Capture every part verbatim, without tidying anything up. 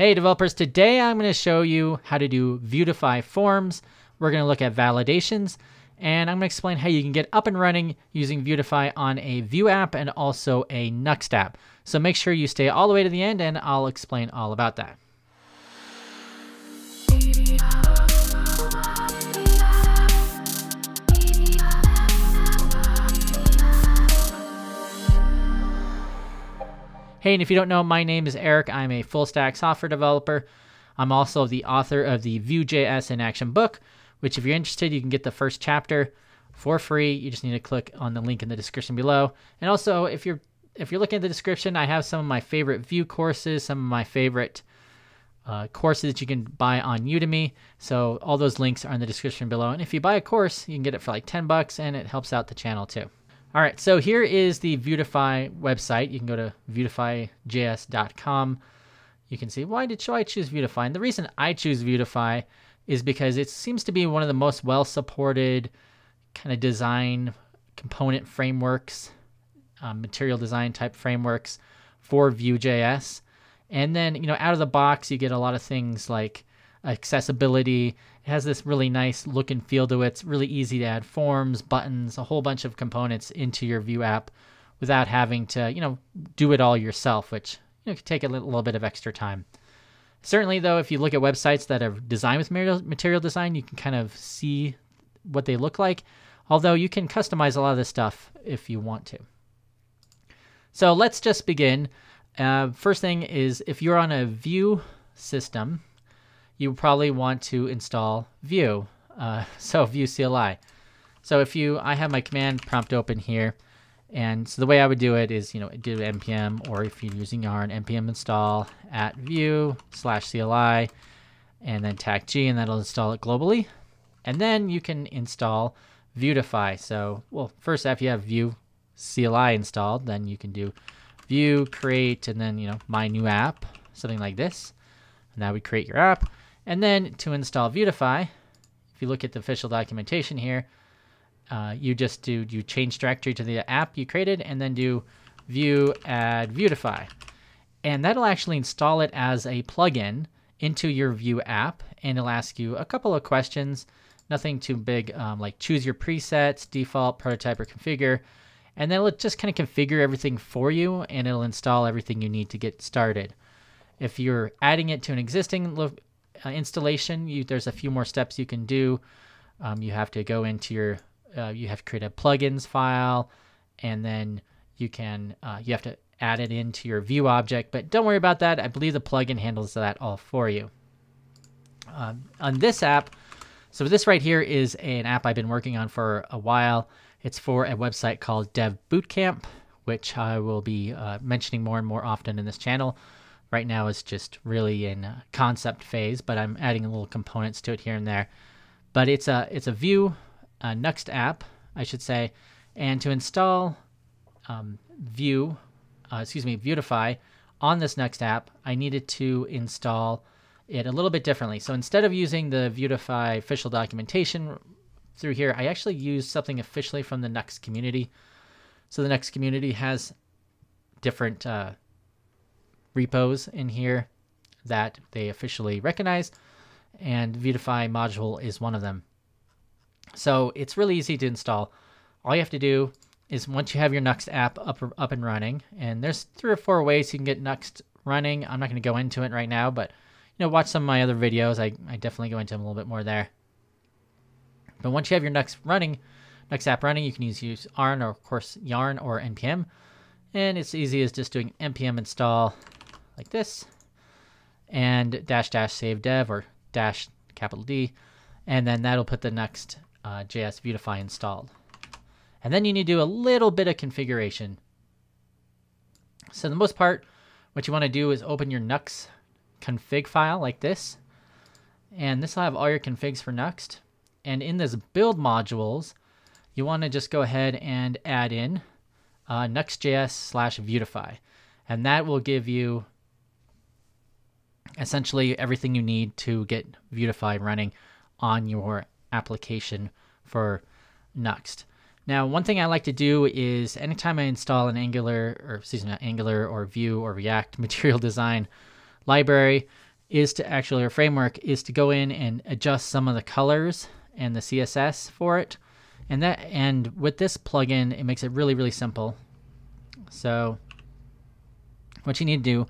Hey developers, today I'm going to show you how to do Vuetify forms. We're going to look at validations, and I'm going to explain how you can get up and running using Vuetify on a Vue app and also a Nuxt app. So make sure you stay all the way to the end and I'll explain all about that. Hey, and if you don't know, my name is Eric. I'm a full-stack software developer. I'm also the author of the Vue.js in Action book, which if you're interested, you can get the first chapter for free. You just need to click on the link in the description below. And also, if you're if you're looking at the description, I have some of my favorite Vue courses, some of my favorite uh, courses that you can buy on Udemy. So all those links are in the description below. And if you buy a course, you can get it for like ten bucks, and it helps out the channel too. All right, so here is the Vuetify website. You can go to Vuetify J S dot com. You can see, why did I choose Vuetify? And the reason I choose Vuetify is because it seems to be one of the most well-supported kind of design component frameworks, um, material design type frameworks for Vue.js. And then, you know, out of the box, you get a lot of things like accessibility. It has this really nice look and feel to it. It's really easy to add forms, buttons, a whole bunch of components into your Vue app without having to, you know, do it all yourself, which, you know, could take a little bit of extra time. Certainly, though, if you look at websites that are designed with material design, you can kind of see what they look like, although you can customize a lot of this stuff if you want to. So let's just begin. Uh, first thing is, if you're on a Vue system, you probably want to install Vue, uh, so Vue C L I. So if you, I have my command prompt open here, and so the way I would do it is, you know, do npm, or if you're using yarn, npm install at Vue slash C L I, and then tack G, and that'll install it globally. And then you can install Vuetify. So, well, first, if you have Vue C L I installed, then you can do Vue create, and then, you know, my new app, something like this. And that would create your app. And then to install Vuetify, if you look at the official documentation here, uh, you just do, you change directory to the app you created and then do Vue add Vuetify. And that'll actually install it as a plugin into your Vue app, and it'll ask you a couple of questions, nothing too big, um, like choose your presets, default, prototype, or configure. And then it'll just kind of configure everything for you, and it'll install everything you need to get started. If you're adding it to an existing Uh, installation, you, there's a few more steps you can do. Um, you have to go into your, uh, you have to create a plugins file, and then you can, uh, you have to add it into your Vue object, but don't worry about that. I believe the plugin handles that all for you. Um, on this app, so this right here is an app I've been working on for a while. It's for a website called Dev Bootcamp, which I will be uh, mentioning more and more often in this channel. Right now it's just really in concept phase, but I'm adding little components to it here and there. But it's a it's a Vue a Nuxt app, I should say. And to install um, Vue, uh, excuse me, Vuetify on this Nuxt app, I needed to install it a little bit differently. So instead of using the Vuetify official documentation through here, I actually used something officially from the Nuxt community. So the Nuxt community has different Uh, repos in here that they officially recognize, and Vuetify module is one of them. So it's really easy to install. All you have to do is, once you have your Nuxt app up, up and running, and there's three or four ways you can get Nuxt running. I'm not going to go into it right now, but you know, watch some of my other videos. I, I definitely go into them a little bit more there. But once you have your Nuxt running, Nuxt app running, you can use, use yarn, or of course yarn or npm. And it's easy as just doing npm install like this, and dash dash save dev, or dash capital D, and then that'll put the Nuxt uh, J S Vuetify installed. And then you need to do a little bit of configuration. So the most part, what you want to do is open your Nuxt config file like this, and this will have all your configs for Nuxt. And in this build modules, you want to just go ahead and add in uh, Nuxt.js slash Vuetify. And that will give you essentially everything you need to get Vuetify running on your application for Nuxt. Now, one thing I like to do is anytime I install an Angular, or excuse me, Angular or Vue or React material design library, is to actually, or framework, is to go in and adjust some of the colors and the C S S for it. And that, and with this plugin, it makes it really, really simple. So what you need to do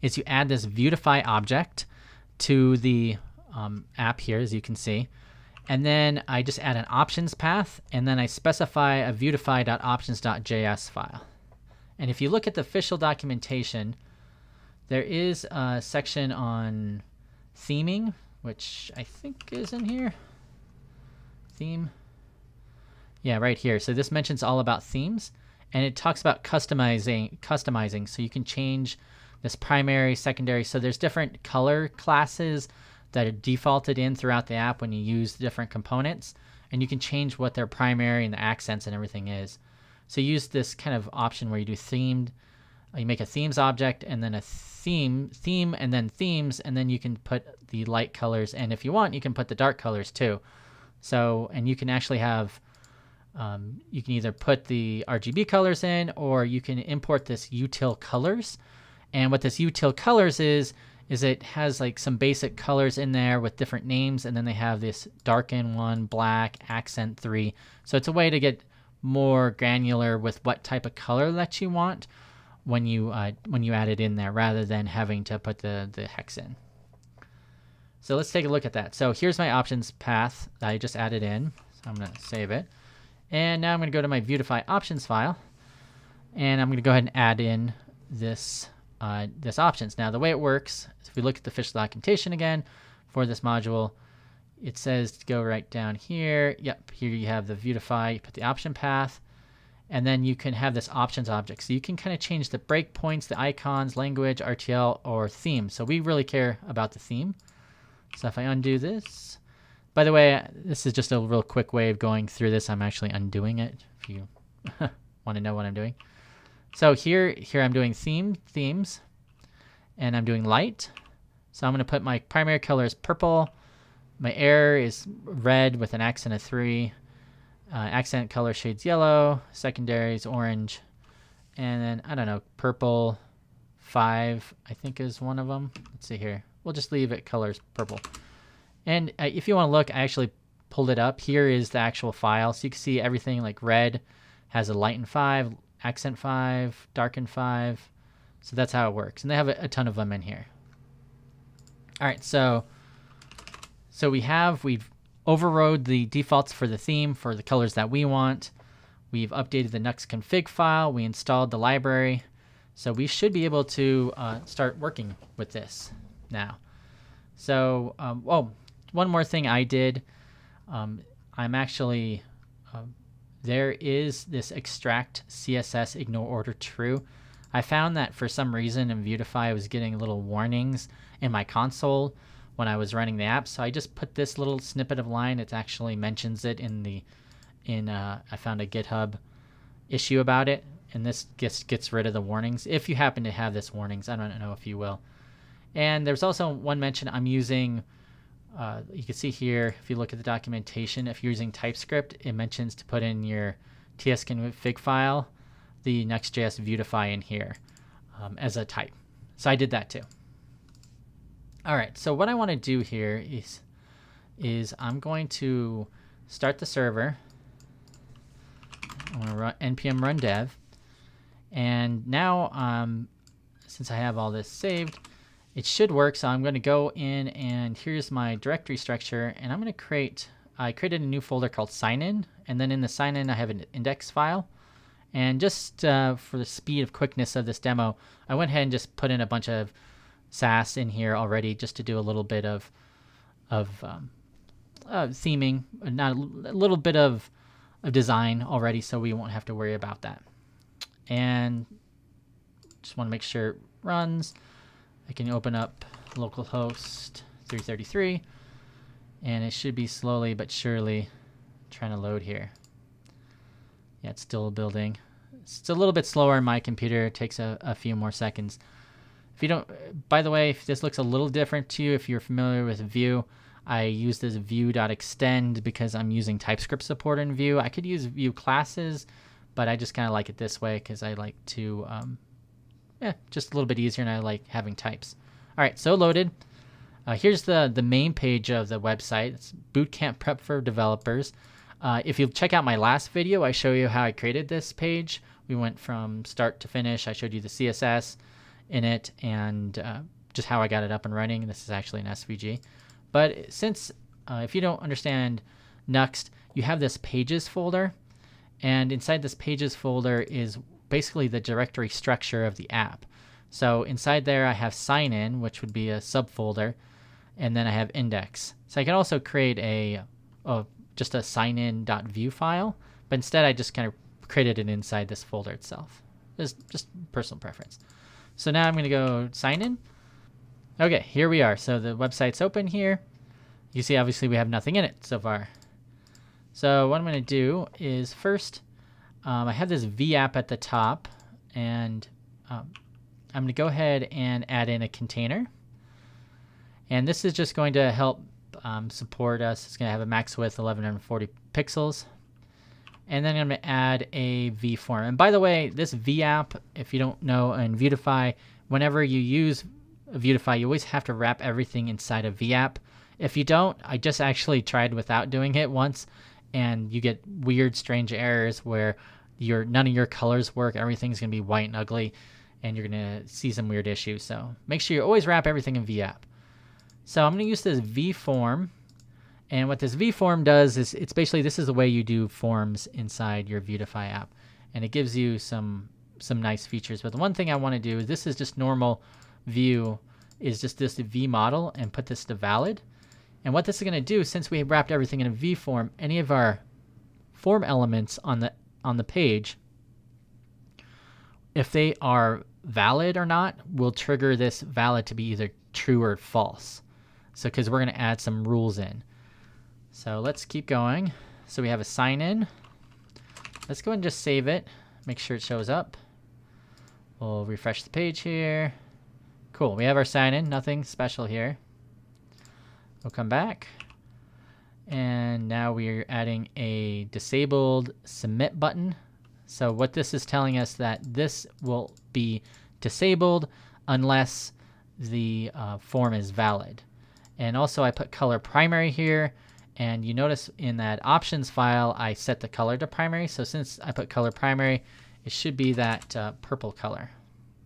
is you add this Vuetify object to the um, app here, as you can see. And then I just add an options path, and then I specify a vuetify dot options dot J S file. And if you look at the official documentation, there is a section on theming, which I think is in here. Theme. Yeah, right here. So this mentions all about themes, and it talks about customizing, customizing. So you can change this primary, secondary. So there's different color classes that are defaulted in throughout the app when you use the different components, and you can change what their primary and the accents and everything is. So you use this kind of option where you do themed, you make a themes object and then a theme, theme and then themes, and then you can put the light colors, and if you want, you can put the dark colors too. So, and you can actually have, um, you can either put the R G B colors in, or you can import this util colors. And what this util colors is, is it has like some basic colors in there with different names, and then they have this darken one, black, accent three. So it's a way to get more granular with what type of color that you want when you uh, when you add it in there, rather than having to put the, the hex in. So let's take a look at that. So here's my options path that I just added in. So I'm going to save it. And now I'm going to go to my Vuetify options file, and I'm going to go ahead and add in this uh, this options. Now the way it works is, if we look at the official documentation again for this module, it says to go right down here. Yep, here you have the Vuetify, you put the option path, and then you can have this options object. So you can kind of change the breakpoints, the icons, language, R T L, or theme. So we really care about the theme. So if I undo this, by the way, this is just a real quick way of going through this. I'm actually undoing it if you want to know what I'm doing. So here, here I'm doing theme, themes, and I'm doing light. So I'm going to put my primary color is purple. My air is red with an accent of three. Uh, accent color shades yellow, secondaries orange, and then I don't know, purple five I think is one of them. Let's see here. We'll just leave it colors purple. And uh, if you want to look, I actually pulled it up. Here is the actual file, so you can see everything. Like red has a lighten five, accent five, darken five. So that's how it works, and they have a, a ton of them in here. All right, so so we have we've. overrode the defaults for the theme for the colors that we want. We've updated the Nuxt config file. We installed the library. So we should be able to uh, start working with this now. So, um, oh, one more thing I did. Um, I'm actually, um, there is this extract C S S ignore order true. I found that for some reason in Vuetify I was getting little warnings in my console when I was running the app. So I just put this little snippet of line. It actually mentions it in the, in uh, I found a GitHub issue about it, and this gets, gets rid of the warnings. If you happen to have this warnings, I don't know if you will. And there's also one mention I'm using, uh, you can see here, if you look at the documentation, if you're using TypeScript, it mentions to put in your tsconfig file, the Nuxt.js Vuetify in here um, as a type. So I did that too. All right, so what I want to do here is, is I'm going to start the server. I'm going to run npm run dev. And now, um, since I have all this saved, it should work. So I'm going to go in, and here's my directory structure. And I'm going to create, I created a new folder called sign in. And then in the sign in, I have an index file. And just uh, for the speed of quickness of this demo, I went ahead and just put in a bunch of SASS in here already, just to do a little bit of of um, uh, theming, not a little bit of, of design already, so we won't have to worry about that. And just want to make sure it runs. I can open up localhost three thirty-three, and it should be slowly but surely trying to load here. Yeah, it's still building. It's a little bit slower in my computer. It takes a, a few more seconds. If you don't, by the way, if this looks a little different to you, if you're familiar with Vue, I use this vue.extend because I'm using TypeScript support in Vue. I could use Vue classes, but I just kind of like it this way because I like to, um, yeah, just a little bit easier, and I like having types. All right, so loaded. Uh, here's the, the main page of the website. It's Bootcamp Prep for Developers. Uh, if you check out my last video, I show you how I created this page. We went from start to finish. I showed you the C S S in it and uh, just how I got it up and running. This is actually an S V G. But since, uh, if you don't understand Nuxt, you have this pages folder. And inside this pages folder is basically the directory structure of the app. So inside there I have sign in, which would be a subfolder, and then I have index. So I can also create a, a just a sign in.vue file, but instead I just kind of created it inside this folder itself. It's just personal preference. So now I'm going to go sign in. Okay, here we are. So the website's open here. You see obviously we have nothing in it so far. So what I'm going to do is first um, I have this V app at the top, and um, I'm going to go ahead and add in a container. And this is just going to help um, support us. It's going to have a max width eleven forty pixels. And then I'm going to add a V form. And by the way, this V app, if you don't know, in Vuetify, whenever you use Vuetify, you always have to wrap everything inside a V app. If you don't, I just actually tried without doing it once, and you get weird, strange errors where your none of your colors work. Everything's going to be white and ugly, and you're going to see some weird issues. So make sure you always wrap everything in V app. So I'm going to use this V form. And what this V form does is it's basically this is the way you do forms inside your Vuetify app. And it gives you some some nice features. But the one thing I want to do is this is just normal view is just this V model and put this to valid. And what this is going to do, since we wrapped everything in a V form, any of our form elements on the on the page, if they are valid or not, will trigger this valid to be either true or false. So because we're going to add some rules in. So let's keep going. So we have a sign in. Let's go ahead and just save it. Make sure it shows up. We'll refresh the page here. Cool, we have our sign in, nothing special here. We'll come back. And now we're adding a disabled submit button. So what this is telling us that this will be disabled unless the uh, form is valid. And also I put color primary here, and you notice in that options file I set the color to primary. So since I put color primary, it should be that uh, purple color.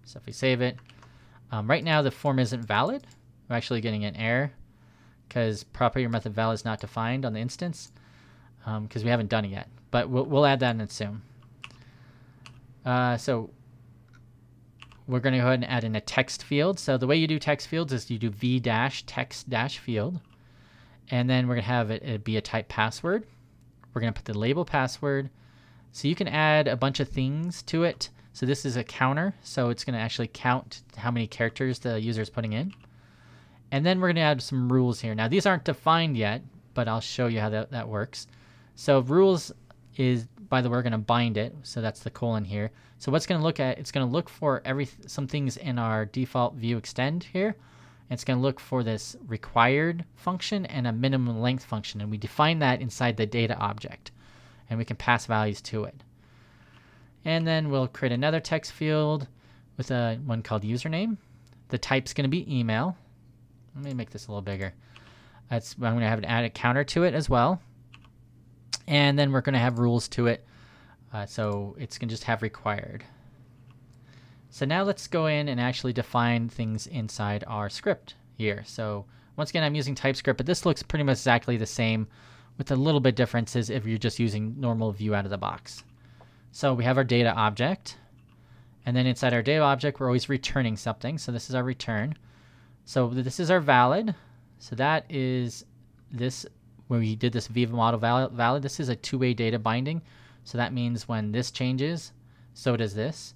So if we save it, um, right now the form isn't valid. We're actually getting an error because property or method valid is not defined on the instance because um, we haven't done it yet. But we'll, we'll add that in soon. Uh, so we're going to go ahead and add in a text field. So the way you do text fields is you do v-text-field. And then we're going to have it, it be a type password. We're going to put the label password. So you can add a bunch of things to it. So this is a counter. So it's going to actually count how many characters the user is putting in. And then we're going to add some rules here. Now these aren't defined yet, but I'll show you how that, that works. So rules is, by the way, we're going to bind it. So that's the colon here. So what's going to look at, it's going to look for every some things in our default view extend here. It's going to look for this required function and a minimum length function, and we define that inside the data object, and we can pass values to it. And then we'll create another text field with a one called username. The type's going to be email. Let me make this a little bigger. That's, I'm going to have an add a counter to it as well, and then we're going to have rules to it. Uh, so it's going to just have required. So now let's go in and actually define things inside our script here. So once again, I'm using TypeScript, but this looks pretty much exactly the same with a little bit differences if you're just using normal view out of the box. So we have our data object, and then inside our data object, we're always returning something. So this is our return. So this is our valid. So that is this, when we did this Viva model valid, this is a two-way data binding. So that means when this changes, so does this.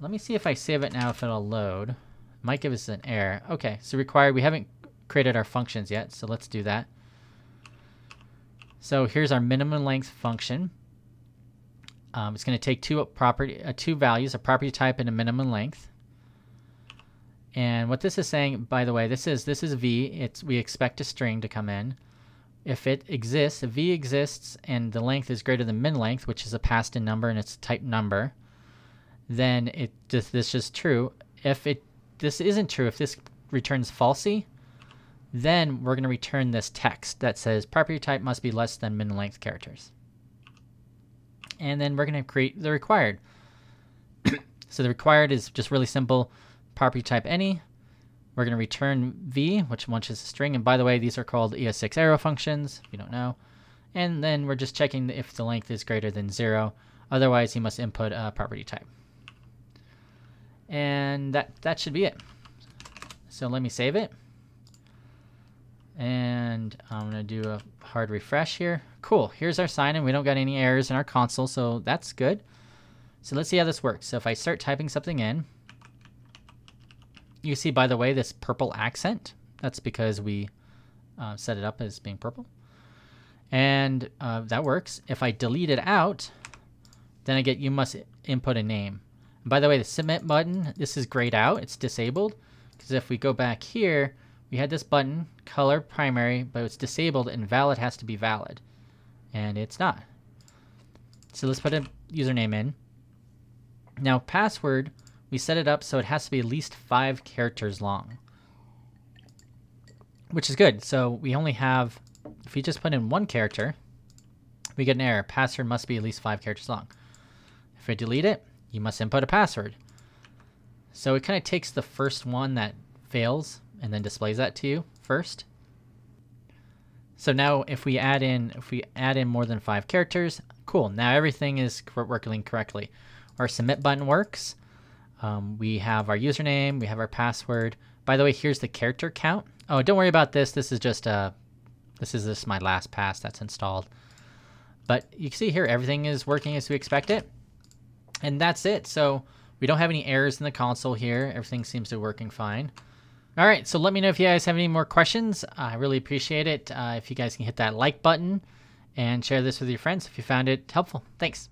Let me see if I save it now, if it'll load. It might give us an error. Okay, so required, we haven't created our functions yet, so let's do that. So here's our minimum length function. Um, it's going to take two property, uh, two values, a property type and a minimum length. And what this is saying, by the way, this is this is v. It's we expect a string to come in. If it exists, if v exists, and the length is greater than min length, which is a passed in number and it's type number, then it just this is true. If it this isn't true, if this returns falsy, Then we're going to return this text that says property type must be less than min length characters. And then we're going to create the required. So the required is just really simple, property type any. We're going to return v, which wants is a string. And by the way, these are called E S six arrow functions, if you don't know. And then we're just checking if the length is greater than zero. Otherwise, you must input a property type. And that, that should be it. So let me save it. And I'm going to do a hard refresh here. Cool. Here's our sign-in. We don't got any errors in our console, so that's good. So let's see how this works. So if I start typing something in, you see, by the way, this purple accent. That's because we uh, set it up as being purple. And uh, that works. If I delete it out, then I get you must input a name. And by the way, the submit button, this is grayed out. It's disabled. Because if we go back here, we had this button, color primary, but it's disabled and valid has to be valid. And it's not. So let's put a username in. Now password, we set it up so it has to be at least five characters long, which is good. So we only have, if we just put in one character, we get an error. Password must be at least five characters long. If we delete it, you must input a password. So it kind of takes the first one that fails and then displays that to you first. So now if we add in, if we add in more than five characters, cool. Now everything is working correctly. Our submit button works. Um, we have our username, we have our password. By the way, here's the character count. Oh, don't worry about this. This is just a, this is just my LastPass that's installed. But you can see here, everything is working as we expect it. And that's it. So we don't have any errors in the console here. Everything seems to be working fine. All right, so let me know if you guys have any more questions. I really appreciate it. Uh, if you guys can hit that like button and share this with your friends if you found it helpful. Thanks.